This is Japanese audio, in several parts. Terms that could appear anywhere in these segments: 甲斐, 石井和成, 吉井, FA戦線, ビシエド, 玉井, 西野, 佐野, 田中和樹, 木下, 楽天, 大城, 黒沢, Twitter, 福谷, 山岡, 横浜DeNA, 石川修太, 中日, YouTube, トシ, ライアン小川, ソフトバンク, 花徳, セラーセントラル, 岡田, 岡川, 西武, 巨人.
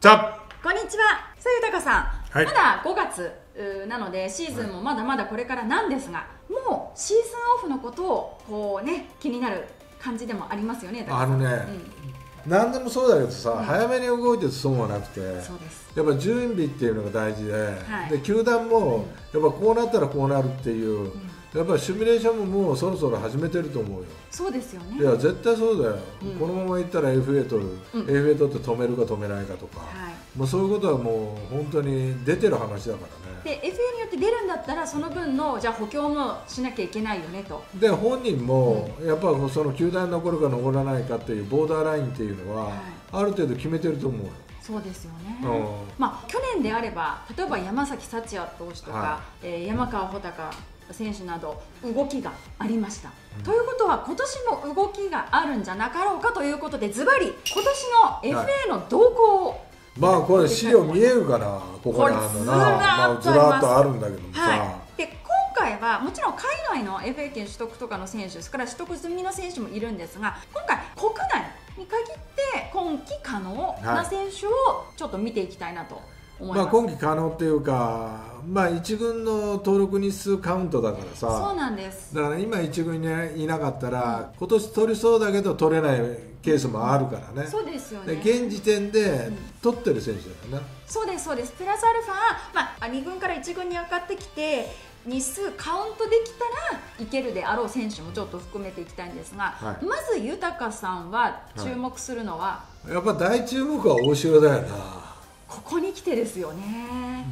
こんにちは。さあ、豊さん、はい、まだ5月なのでシーズンもまだまだこれからなんですが、はい、もうシーズンオフのことをこう、ね、気になる感じでもありますよね。あのね、うん、何でもそうだけどさ、うん、早めに動いて損はなくて、やっぱ準備っていうのが大事で、はい、で球団もやっぱこうなったらこうなるっていう、うん、やっぱりシミュレーションももうそろそろ始めてると思うよ。そうですよね。いや絶対そうだよ、うん、このままいったら FA 取る、うん、FA 取って止めるか止めないかとか。はい、もうそういうことはもう本当に出てる話だからね。で FA によって出るんだったらその分のじゃあ補強もしなきゃいけないよねと。で本人もやっぱその球団に残るか残らないかっていうボーダーラインっていうのはある程度決めてると思うよ。そうですよね。まあ去年であれば例えば山崎幸也投手とか、はい、山川穂高選手など動きがありました、うん、ということは今年も動きがあるんじゃなかろうかということで、ズバリ今年の FA の動向を、はい、まあこれ資料見えるかな、ここにあるのな、まあずらっとあるんだけどもさ、はい、で今回はもちろん海外の FA 権取得とかの選手、それから取得済みの選手もいるんですが、今回国内に限って今季可能な選手をちょっと見ていきたいなと思います。まあ今季可能っていうか、まあ1軍の登録日数カウントだからさ。そうなんです。だから今1軍にいなかったら、今年取りそうだけど取れないケースもあるからね。そうですよね。現時点で取ってる選手だよね。そうですそうです。プラスアルファ、まあ、2軍から1軍に上がってきて日数カウントできたらいけるであろう選手もちょっと含めていきたいんですが、はい、まず豊さんは注目するのは、はい、やっぱ大注目は大城だよな。ここに来てですよね。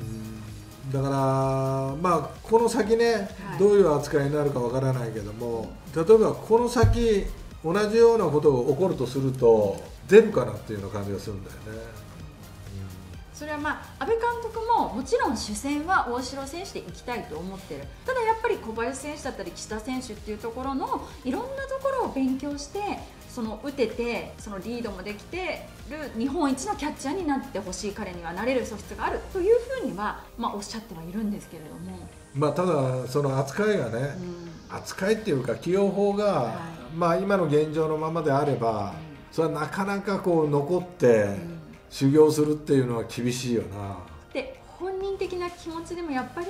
だから、まあ、この先ね、はい、どういう扱いになるかわからないけども、例えばこの先同じようなことが起こるとすると出るかなっていうような感じがするんだよね。それはまあ阿部監督ももちろん主戦は大城選手でいきたいと思ってる。ただやっぱり小林選手だったり岸田選手っていうところのいろんなところを勉強して、その打ててそのリードもできてる日本一のキャッチャーになってほしい、彼にはなれる素質があるというふうにはまあおっしゃってはいるんですけれども、まあただその扱いがね、うん、扱いっていうか起用法が、はい、まあ今の現状のままであれば、それはなかなかこう残って修行するっていうのは厳しいよな。で本人的な気持ちでもやっぱり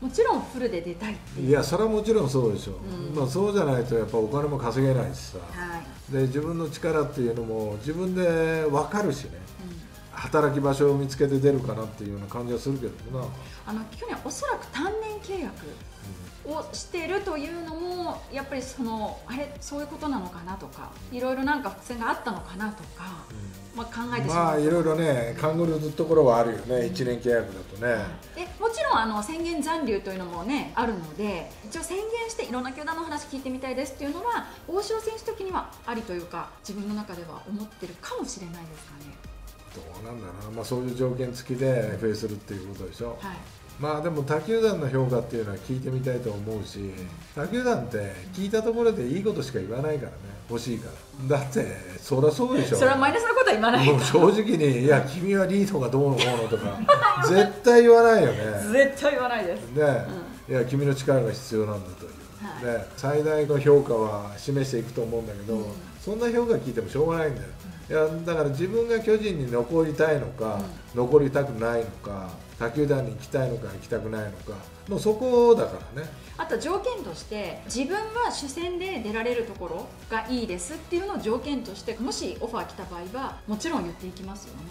もちろんフルで出たいっていう。いやそれはもちろんそうでしょう、うん、まあそうじゃないとやっぱお金も稼げないしさ、はい、で自分の力っていうのも自分で分かるしね、うん、働き場所を見つけて出るかなっていうような感じはするけどな。去年おそらく単年契約、うんをしているというのもやっぱりそのあれそういうことなのかなとか、いろいろなんか伏線があったのかなとか、うん、まあ考えてしまう。まあいろいろね勘ぐるところはあるよね、うん、1年契約だとね。でもちろん宣言残留というのもねあるので、一応宣言していろんな球団の話聞いてみたいですっていうのは大城選手的にはありというか、自分の中では思ってるかもしれないですかね。どうなんだろうな、まあ、そういう条件付きで FA するっていうことでしょ。はい、まあでも他球団の評価っていうのは聞いてみたいと思うし、他球団って聞いたところでいいことしか言わないからね、欲しいから。だってそりゃそうでしょ。それはマイナスのことは言わない。もう正直に「いや君はリードがどうのこうの」とか絶対言わないよね。絶対言わないですね。いや君の力が必要なんだという、はい、最大の評価は示していくと思うんだけど、うん、そんな評価聞いてもしょうがないんだよ。いやだから自分が巨人に残りたいのか、うん、残りたくないのか、他球団に行きたいのか行きたくないのか、もうそこだからね。あと条件として、自分は主戦で出られるところがいいですっていうのを条件として、もしオファー来た場合はもちろん言っていきますよね。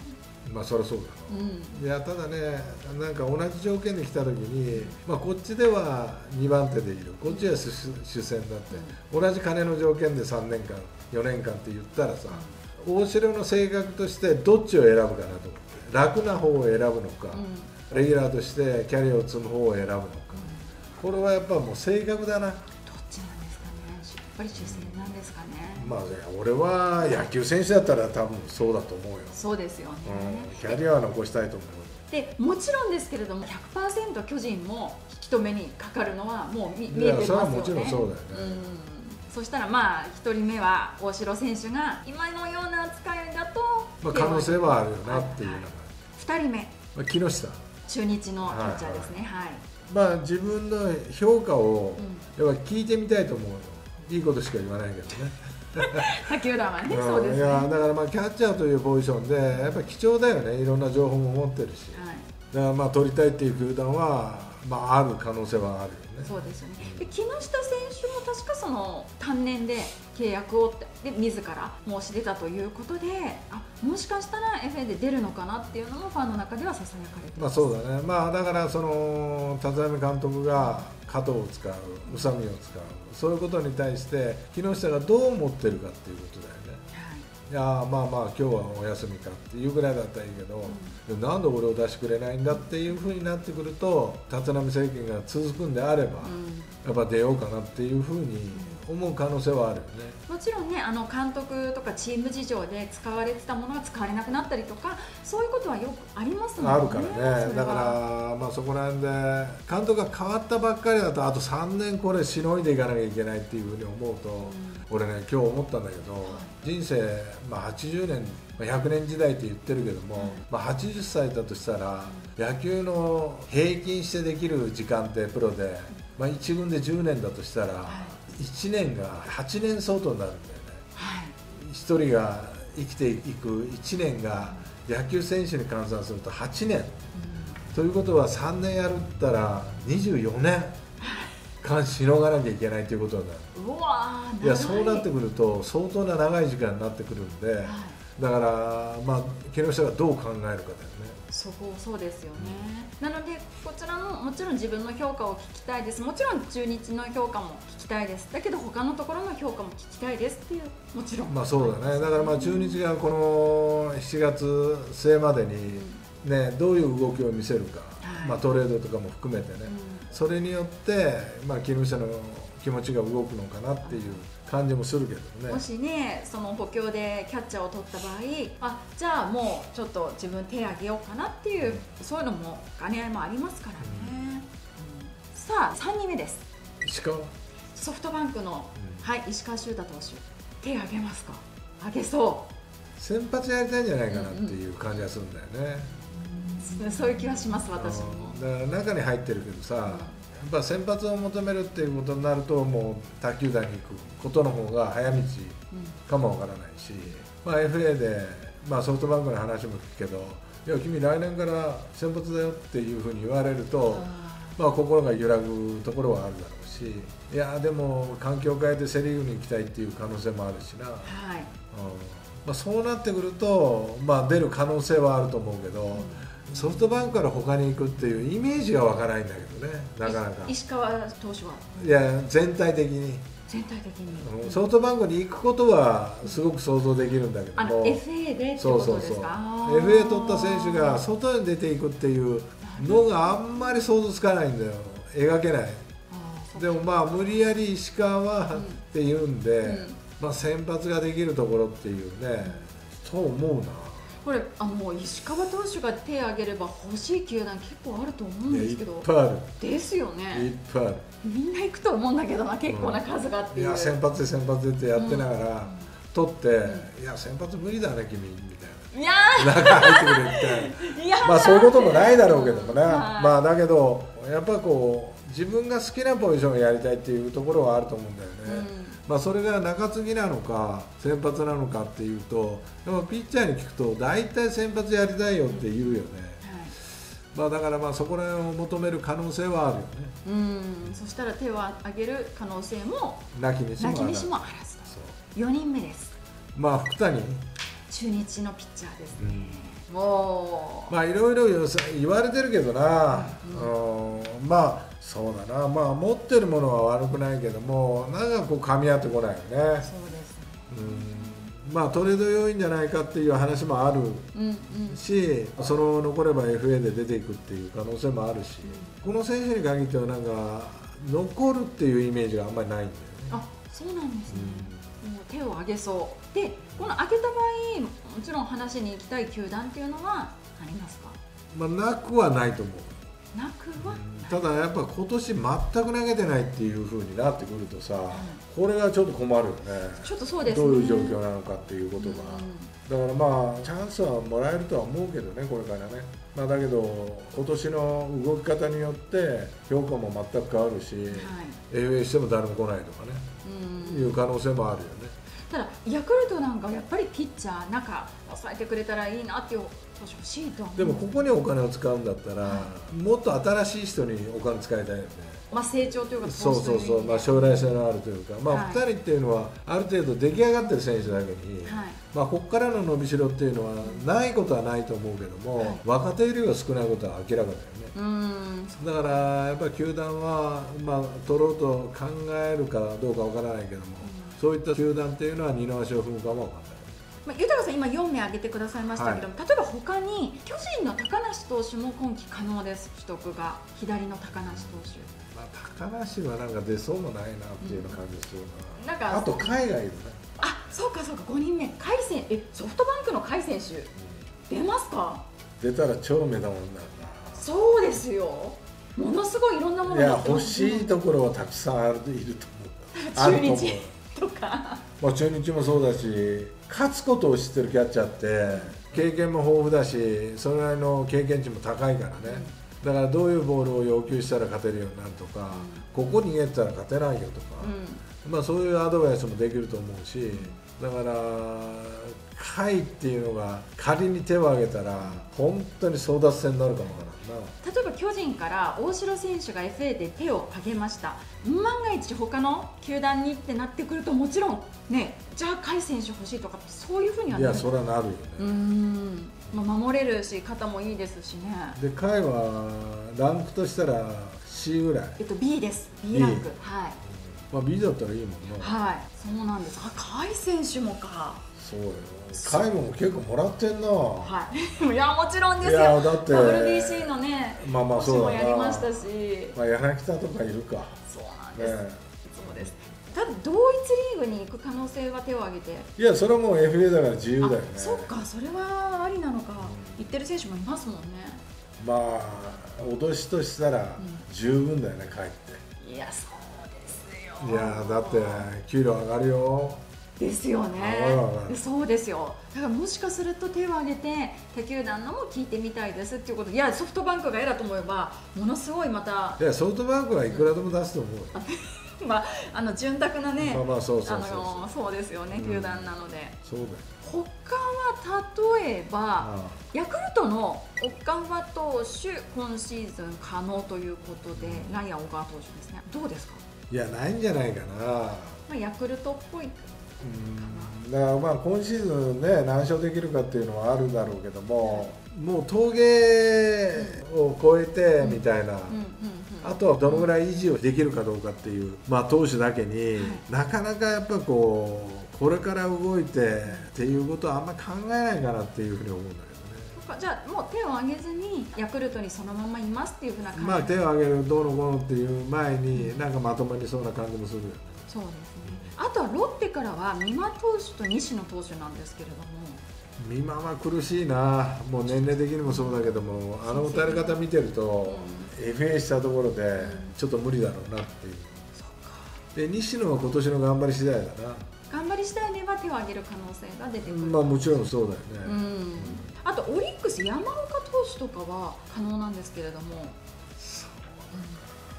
まあそりゃそうだな、うん、いやただね、なんか同じ条件で来た時に、まあ、こっちでは2番手でいる、こっちは主戦だって、うん、同じ金の条件で3年間4年間って言ったらさ、うん大城の性格としてどっちを選ぶかなと思って、楽な方を選ぶのか、うん、レギュラーとしてキャリアを積む方を選ぶのか、うん、これはやっぱもう性格だな。どっちなんですかね、やっぱり主戦なんですかね。まあ俺は野球選手だったら多分そうだと思うよ。そうですよね、うん、キャリアは残したいと思う。でもちろんですけれども 100% 巨人も引き止めにかかるのはもう見えてますよね。それはもちろんそうだよね、うん。そしたらまあ1人目は大城選手が今のような扱いだとまあ可能性はあるよなっていうのが、はい、2人目、まあ木下中日のキャッチャーですね。まあ自分の評価をやっぱ聞いてみたいと思うの、いいことしか言わないけどね他球団はね、そうですね。いや、だからまあキャッチャーというポジションでやっぱり貴重だよね。いろんな情報も持ってるし、はい、だからまあ取りたいっていう球団はまあある可能性はあるよね。そうですよね。で、木下選手も確かその単年で契約をで自ら申し出たということで、あ、もしかしたら FA で出るのかなっていうのもファンの中ではささやかれてます。まあそうだね。まあだからその立浪監督が加藤を使う、宇佐美を使う、そういうことに対して木下がどう思ってるかっていうことだよね。いやー、まあまあ今日はお休みかっていうぐらいだったらいいけど、うん、なんで俺を出してくれないんだっていうふうになってくると、立浪政権が続くんであれば、うん、やっぱ出ようかなっていうふうに思う可能性はあるよね。もちろんね、あの監督とかチーム事情で使われてたものが使われなくなったりとか、そういうことはよくありますもんね。あるからね。だからまあそこら辺で監督が変わったばっかりだと、あと3年これしのいでいかなきゃいけないっていうふうに思うと、うん、俺ね、今日思ったんだけど、はい、人生、まあ、80年100年時代って言ってるけども、うん、まあ80歳だとしたら、うん、野球の平均してできる時間ってプロで、まあ、1軍で10年だとしたら、はい、1年が8年相当になるんだよね。はい、1人が生きていく1年が野球選手に換算すると8年、うん、ということは3年やるったら24年間しのがなきゃいけないということになる。うわー、長い。いや、そうなってくると相当な長い時間になってくるんで、はい、だから、まあ、木下がどう考えるかだよね。そこ、そうですよね。うん、なのでこちらのもちろん自分の評価を聞きたいです。もちろん中日の評価も聞きたいです。だけど他のところの評価も聞きたいですっていう、もちろんまあそうだね。だからまあ中日がこの7月末までに、ね、うん、どういう動きを見せるか、はい、まあトレードとかも含めてね、うん、それによってまあ木下の気持ちが動くのかなっていう感じもするけどね。もしね、その補強でキャッチャーを取った場合、あ、じゃあもうちょっと自分手を挙げようかなっていう、そういうのも兼ね合いもありますからね。うん、さあ3人目です。石川。ソフトバンクの、うん、はい、石川修太投手、手を挙げますか。挙げそう。先発やりたいんじゃないかなっていう感じがするんだよね。うんうん、そういう気はします、私も。だから中に入ってるけどさ。うん、やっぱ先発を求めるっていうことになると、もう他球団に行くことの方が早道かもわからないし、まあ、FA で、まあ、ソフトバンクの話も聞くけど、いや君来年から先発だよっていうふうに言われると、まあ、心が揺らぐところはあるだろうし、いやでも環境を変えてセ・リーグに行きたいっていう可能性もあるしな、はい、まあ、そうなってくると、まあ、出る可能性はあると思うけど。うん、ソフトバンクから他に行くっていうイメージが湧かないんだけどね、なかなか。石川投手は、いや、全体的に、全体的にソフトバンクに行くことはすごく想像できるんだけども、 FA でってことですか。 FA 取った選手が外に出ていくっていうのがあんまり想像つかないんだよ、描けない。でもまあ無理やり石川はっていうんで、まあ先発ができるところっていうね、と思うな。これ、あの石川投手が手を挙げれば欲しい球団結構あると思うんですけど。いっぱいあるですよね。いっぱいある。みんな行くと思うんだけどな、結構な数があって、うん、いや先発で先発でってやってながら、取って、うん、いや先発無理だね君みたいな、いや中入ってくれみたいなまあそういうこともないだろうけどもね、うん、まあだけどやっぱこう自分が好きなポジションをやりたいっていうところはあると思うんだよね、うん、まあそれが中継ぎなのか先発なのかっていうと、でもピッチャーに聞くと大体先発やりたいよって言うよね、はい、まあだからまあそこら辺を求める可能性はあるよね。うん、そしたら手を挙げる可能性もなきにしもあらずと。4人目です。まあ福谷、中日のピッチャーですね、うん、もうまあいろいろ言われてるけどな、うんうん、まあそうだな、まあ持ってるものは悪くないけども、なんかこう噛み合ってこないよね。そうですね、うん、まあトレード要因じゃないかっていう話もあるし、うん、うん、その残れば FA で出ていくっていう可能性もあるし、うん、この選手に限ってはなんか残るっていうイメージがあんまりないんだよね。あ、そうなんですね、うん、もう手を挙げそう。でこの挙げた場合、もちろん話に行きたい球団っていうのはありますか。まあなくはないと思う。なくはない。ただやっぱ今年全く投げてないっていう風になってくるとさ、うん、これがちょっと困るよね。ちょっとそうですね。どういう状況なのかっていうことが、うん、だからまあチャンスはもらえるとは思うけどね、これからね。まあだけど今年の動き方によって評価も全く変わるし、はい、FA しても誰も来ないとかね、うん、いう可能性もあるよね。ただヤクルトなんかやっぱりピッチャー中抑えてくれたらいいなっていう投手欲しいと思う。でもここにお金を使うんだったら、はい、もっと新しい人にお金使いたいよね。まあ成長というか、そうそうそう、まあ、将来性のあるというか、まあ、2人っていうのはある程度出来上がってる選手だけに、はい、まあここからの伸びしろっていうのはないことはないと思うけども、はい、若手よりは少ないことは明らかだよね。だからやっぱり球団は、まあ、取ろうと考えるかどうかわからないけども、そういった球団っていうのは二の足を踏むかもわからない。豊さん、今4名挙げてくださいましたけども、はい、例えば他に巨人の高梨投手も今季可能です、取得が。左の高梨投手、まあ、高梨はなんか出そうもないなっていう感じですよね。なんかあと海外ですね。あ、そうかそうか、5人目、甲斐選手。ソフトバンクの甲斐選手、出ますか？出たら超目玉になるな。そうですよ、ものすごいいろんなものが、いや、欲しいところはたくさんいると思う。中日とか、まあ中日もそうだし、勝つことを知ってるキャッチャーって経験も豊富だし、それなりの経験値も高いからね、だからどういうボールを要求したら勝てるようになるとか、ここ逃げてたら勝てないよとか、まあそういうアドバイスもできると思うし、だから甲斐っていうのが仮に手を挙げたら本当に争奪戦になるかもわからんな。例えば巨人から大城選手が FA で手を挙げました。万が一他の球団にってなってくると、もちろんね、じゃあ甲斐選手欲しいとか、そういうふうにはなる。いや、それはなるよね。まあ、守れるし肩もいいですしね。で甲斐はランクとしたら C ぐらい、B です。 B ランク、はい。まあ B だったらいいもんな。はい、そうなんです。あ、甲斐選手もか。そうよ、甲斐も結構もらってんな。はい、いや、もちろんですよ。いや、だって WBC のね、まあまあそうだな、もやりましたし、まあ柳田とかいるか。そうなんです、ね、いつもです。ただ同一リーグに行く可能性は手を挙げて。いや、それはもう FA だから自由だよね。そっか、それはありなのか。行ってる選手もいますもんね。まあ脅しとしたら十分だよね、甲斐って。いや、そうですよ。いや、だって給料上がるよ。ですよね。そうですよ。だからもしかすると手を挙げて他球団のも聞いてみたいですっていうこと。いや、ソフトバンクがえらと思えばものすごいまた。いや、ソフトバンクはいくらでも出すと思う。まあ、潤沢なね、そうですよね、球団なので。そうだよ。他は例えば、ヤクルトの岡川投手、今シーズン可能ということで、ライアン小川投手ですね。どうですか？いや、ないんじゃないかな。まあ、ヤクルトっぽい。だからまあ今シーズンね、何勝できるかっていうのはあるんだろうけども、もう峠を越えてみたいな、あとはどのぐらい維持をできるかどうかっていう、まあ投手だけになかなかやっぱこうこれから動いてっていうことはあんまり考えないかなっていうふうに思うんだけどね。じゃあもう手を挙げずにヤクルトにそのままいますっていうふうな感じ。まあ手を挙げるどうのこうのっていう前に、なんかまとまりそうな感じもするよね。そうですね。あとはロッテからは美馬投手と西野投手なんですけれども、美馬は苦しいな、もう年齢的にもそうだけども、あの打たれ方見てると、FA したところで、ちょっと無理だろうなっていう、で西野は今年の頑張り次第だな、頑張り次第では手を挙げる可能性が出てくる、まあもちろんそうだよね、あとオリックス、山岡投手とかは可能なんですけれども。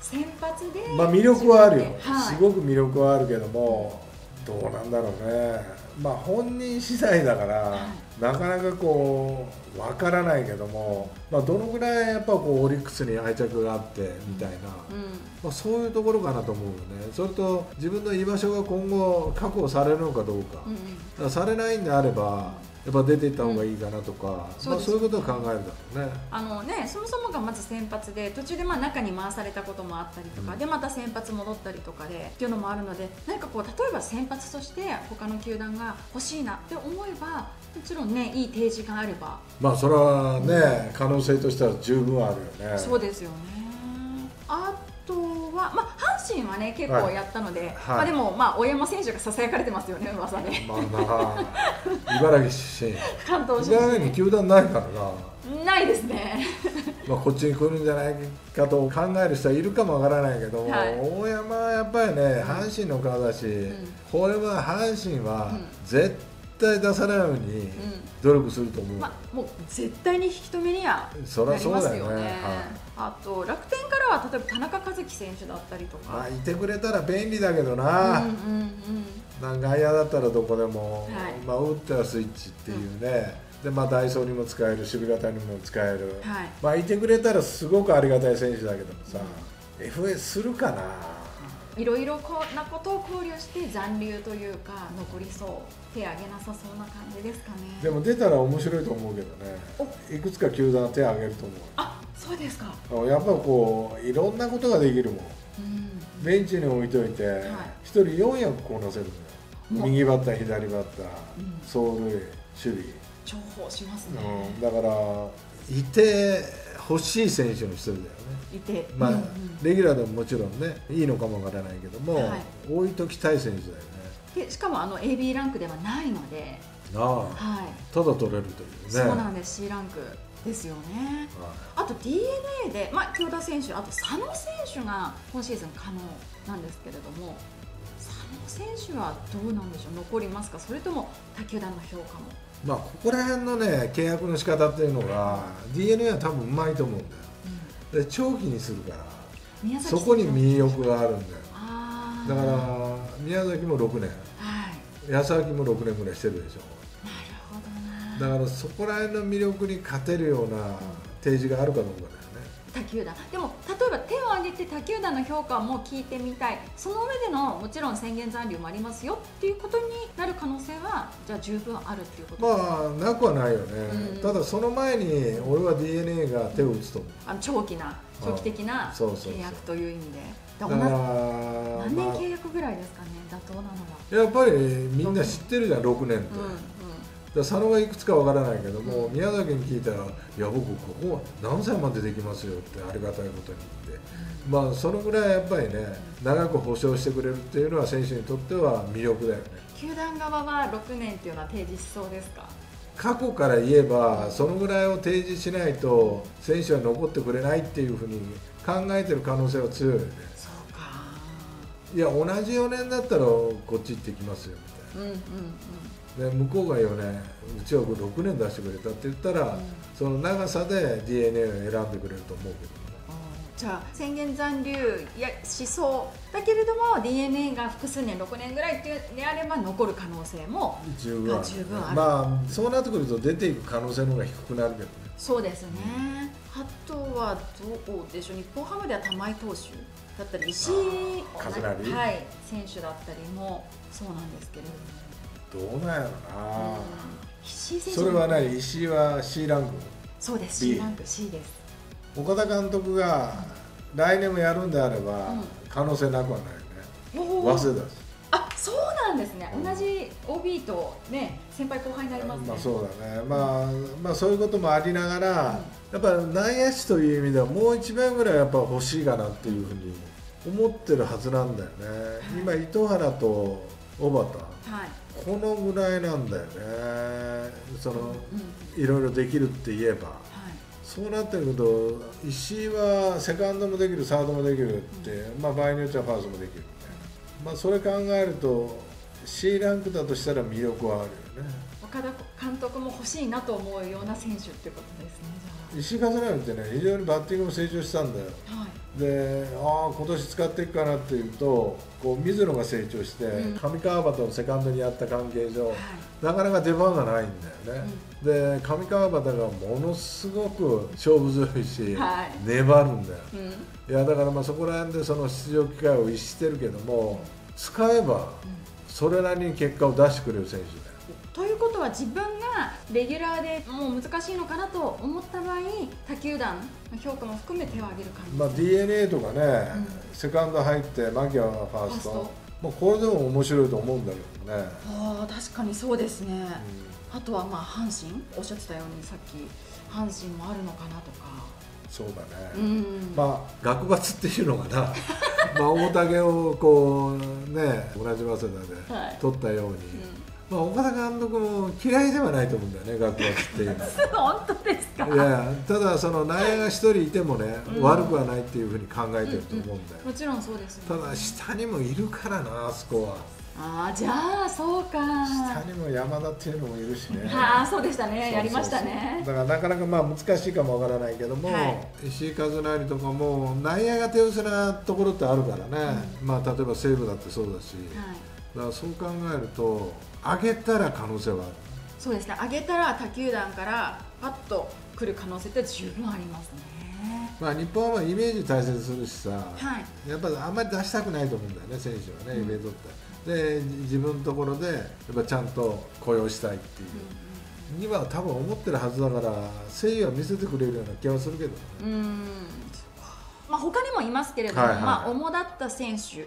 先発でまあ魅力はあるよ、はい、すごく魅力はあるけども、どうなんだろうね、まあ、本人次第だから、はい、なかなかこう分からないけども、まあ、どのぐらいやっぱこうオリックスに愛着があってみたいな、まあ、そういうところかなと思うよね、それと自分の居場所が今後、確保されるのかどうか、だからされないんであれば、やっぱ出ていった方がいいかなとか、そういうことを考えるだろうね。そもそもがまず先発で、途中でまあ中に回されたこともあったりとか、でまた先発戻ったりとかでっていうのもあるので、何かこう例えば先発として他の球団が欲しいなって思えば、もちろんね、いい提示があれば、まあそれはね、可能性としては十分あるよね。そうですよね。あとはまあ阪神はね、結構やったので、まあでもまあ大山選手がささやかれてますよね、噂で。まあまあ茨城出身、関東出身、茨城に球団ないからな。ないですね。まあこっちに来るんじゃないかと考える人はいるかもわからないけど、はい、大山はやっぱりね、阪神の顔だし、これは阪神は絶対出さないように努力すると思う。まあもう絶対に引き止めにはなりますよね。そりゃそうだよね。はい、あと楽天からは例えば田中和樹選手だったりとか。まあいてくれたら便利だけどな。外野だったらどこでも、はい、まあ打ったらスイッチっていうね、うん、でまあ代走にも使える、守備型にも使える、はい、まあいてくれたらすごくありがたい選手だけどもさ、うん、FA するかな。いろいろなことを考慮して残留というか残りそう、手挙げなさそうな感じですかね。でも出たら面白いと思うけどね、いくつか球団手を挙げると思う。あ、そうですか。やっぱこういろんなことができるもん、うん、ベンチに置いといて、はい、1人4役こなせるのよ。右バッター、左バッター、うん、走塁、守備、重宝しますね、うん、だからいて欲しい選手の一人だよね。いて、まあ、うんうん、レギュラーでももちろんね、いいのかもわからないけども、はい、置いときたい選手だよね。でしかもAB ランクではないので、ああ、はい、ただ取れるというね。そうなんです、C ランクですよね。はい、あと DeNA で、まあ、京田選手、あと佐野選手が今シーズン可能なんですけれども、佐野選手はどうなんでしょう、残りますか、それとも他球団の評価も。まあここら辺のね契約の仕方っていうのが DeNA は多分うまいと思うんだよ、うん、で長期にするからそこに魅力があるんだよ。だから宮崎も6年、はい、矢崎も6年ぐらいしてるでしょ。なるほどな。だからそこら辺の魅力に勝てるような提示があるかどうかだよね、他球団。でも例えば手を挙げて他球団の評価も聞いてみたい、その上でのもちろん宣言残留もありますよっていうことになる可能性はじゃあ十分あるっていうことですか。まあなくはないよね。ただその前に俺は DeNA が手を打つと思う。長期的な契約という意味で。だから何年契約ぐらいですかね、妥当なのは。やっぱりみんな知ってるじゃん、6年って。佐野がいくつかわからないけども、宮崎に聞いたら「いや僕ここは何歳までできますよ」ってありがたいことに言って、まあそのぐらいやっぱりね長く保証してくれるっていうのは選手にとっては魅力だよね。球団側は6年っていうのは提示しそうですか。過去から言えばそのぐらいを提示しないと選手は残ってくれないっていうふうに考えてる可能性は強いよね。そうか。いや同じ4年だったらこっち行ってきますよみたいな。うんうんうん、で向こうが4年、うちは6年出してくれたって言ったら、うん、その長さで DeNA を選んでくれると思うけど。じゃあ宣言残留やしそうだけれども DeNA が複数年6年ぐらいっていうであれば残る可能性も十分ある。まあそうなってくると出ていく可能性の方が低くなるけどね。そうですね、うん、あとはどうでしょう、日本ハムでは玉井投手だったり石井、はい、選手だったりもそうなんですけれども。どうなんやろな。それはね、石井は C ランク。そうです、C ランク C です。岡田監督が来年もやるんであれば可能性なくはないよね。早稲田です。あ、そうなんですね。同じ OB とね、先輩後輩になりますね。まあそうだね。まあそういうこともありながら、やっぱ内野手という意味ではもう一枚ぐらいやっぱ欲しいかなっていうふうに思ってるはずなんだよね。今糸原と小畑。はい。このぐらいなんだよね、その、うん、いろいろできるって言えば、はい、そうなってくると石井はセカンドもできる、サードもできるって、うん、まあ場合によってはファーストもできるみたいな、まあ、それ考えると C ランクだとしたら魅力はあるよね。岡田監督も欲しいなと思うような選手ってことですね。石井和成ってね、非常にバッティングも成長したんだよ、はい。で、ああ今年使っていくかなっていうとこう水野が成長して、うん、上川畑をセカンドにやった関係上、はい、なかなか出番がないんだよね、うん、で上川畑がものすごく勝負強いし、はい、粘るんだよ、うん、いやだからまあそこら辺でその出場機会を逸してるけども、使えばそれなりに結果を出してくれる選手だよ。ということは自分がレギュラーでもう難しいのかなと思った場合、他球団の評価も含め手を挙げる感じ、まあ DeNA とかね、うん、セカンド入ってマキアはファースト、もうこれでも面白いと思うんだけどね。ああ確かにそうですね、うん、あとはまあ阪神、おっしゃってたようにさっき阪神もあるのかなとか。そうだね、うん、まあ学罰っていうのがなまあ大竹をこうね同じ早稲田で、はい、取ったように、うん、まあ岡田監督も嫌いではないと思うんだよね、学校っていうのは。本当ですか。いや、ただその内野が一人いてもね、うん、悪くはないっていうふうに考えてると思うんだよ、うんうん、もちろんそうです、ね、ただ下にもいるからな、あそこは。ああじゃあそうか、下にも山田っていうのもいるしね。ああそうでしたね、やりましたね。だからなかなかまあ難しいかもわからないけども、はい、石井和成とかも内野が手薄なところってあるからね、うん、まあ例えば西武だってそうだし、はい、だからそう考えると上げたら可能性はある。そうですね、上げたら他球団からパッと来る可能性って十分ありますね。まあ日本はイメージ大切するしさ、はい、やっぱりあんまり出したくないと思うんだよね、選手はね、イメージ取って、で自分のところでやっぱちゃんと雇用したいっていう、には多分思ってるはずだから、誠意は見せてくれるような気はするけどね。まあ他にもいますけれども、まあ主だった選手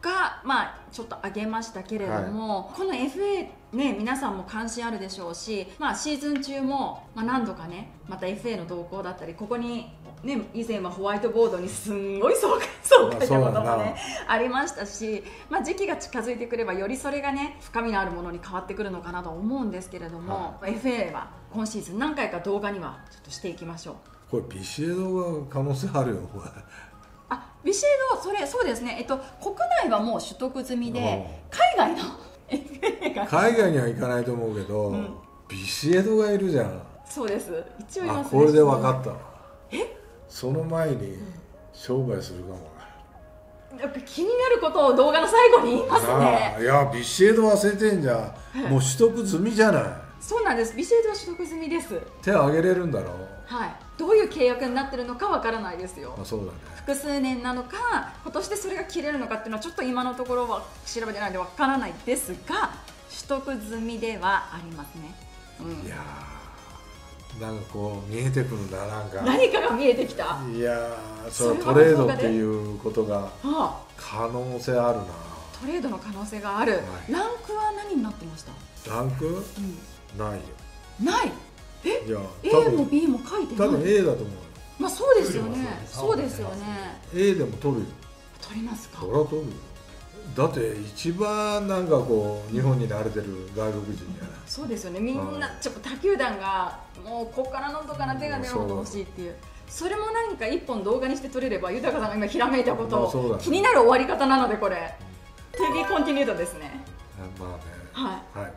が、まあちょっと上げましたけれども、この FA ね、皆さんも関心あるでしょうし、まあシーズン中もまあ何度かね、また FA の動向だったり、ここにね、以前はホワイトボードにすんごいそう書いたこともねありましたし、まあ、時期が近づいてくればよりそれがね深みのあるものに変わってくるのかなと思うんですけれども、はい、FA は今シーズン何回か動画にはちょっとしていきましょう。これビシエドが可能性あるよこれ。あ、ビシエド、それそうですね、国内はもう取得済みで、海外の FA が海外には行かないと思うけど、うん、ビシエドがいるじゃん。そうです、一応いますね。あ、これで分かった。え、その前に商売するかもね。やっぱ気になることを動画の最後に言いますね。いや、ビシエド忘れてんじゃん、もう取得済みじゃない。そうなんです、ビシエドは取得済みです。手を挙げれるんだろう。はい、どういう契約になってるのかわからないですよ。まあそうだね、複数年なのか今年でそれが切れるのかっていうのはちょっと今のところは調べてないんでわからないですが、取得済みではありますね。うん、いやー、なんかこう見えてくるんだ、なんか何かが見えてきた。いやー、それはトレードっていうことが可能性あるな。トレードの可能性がある。ランクは何になってました？ランク、うん、ないよ。ない？え？いや、 A も B も書いてない。多分 A だと思う。まあそうですよね、そうですよね。 A でも取るよ。取りますか？そら取るよ。だって一番なんかこう日本に慣れてる外国人じゃない。そうですよね、みんなちょっと他球団がもうここからのどかな手が出るほど欲しいっていう、それも何か一本動画にして撮れれば、豊さんが今ひらめいたこと、気になる終わり方なので、これ TV コンティニュードですね。まあね、はい、はい。